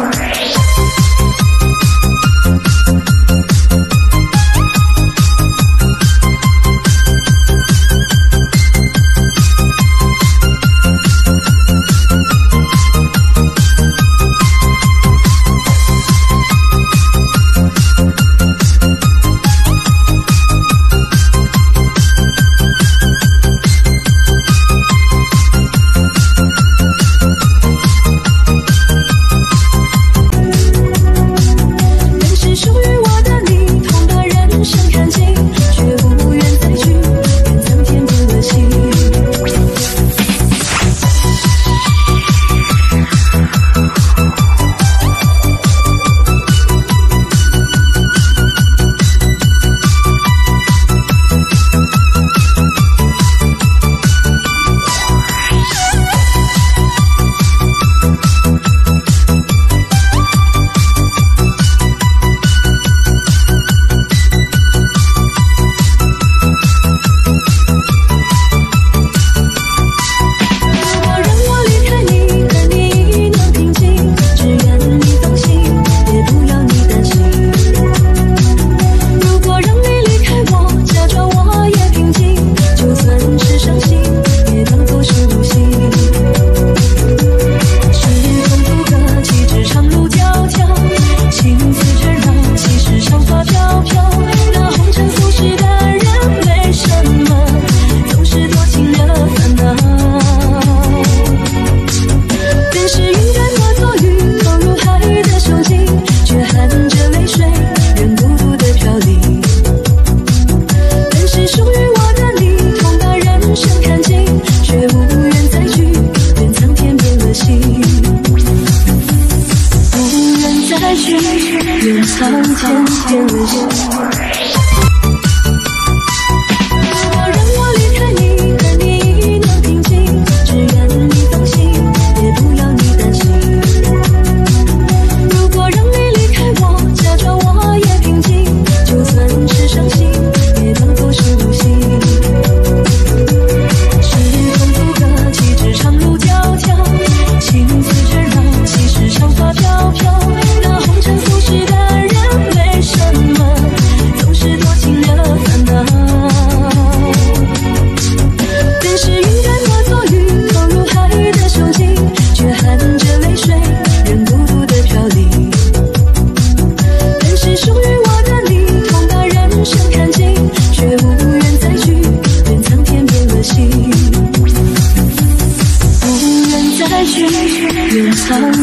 又相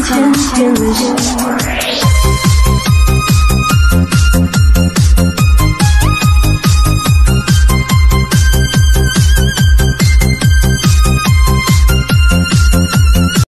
见，天伦。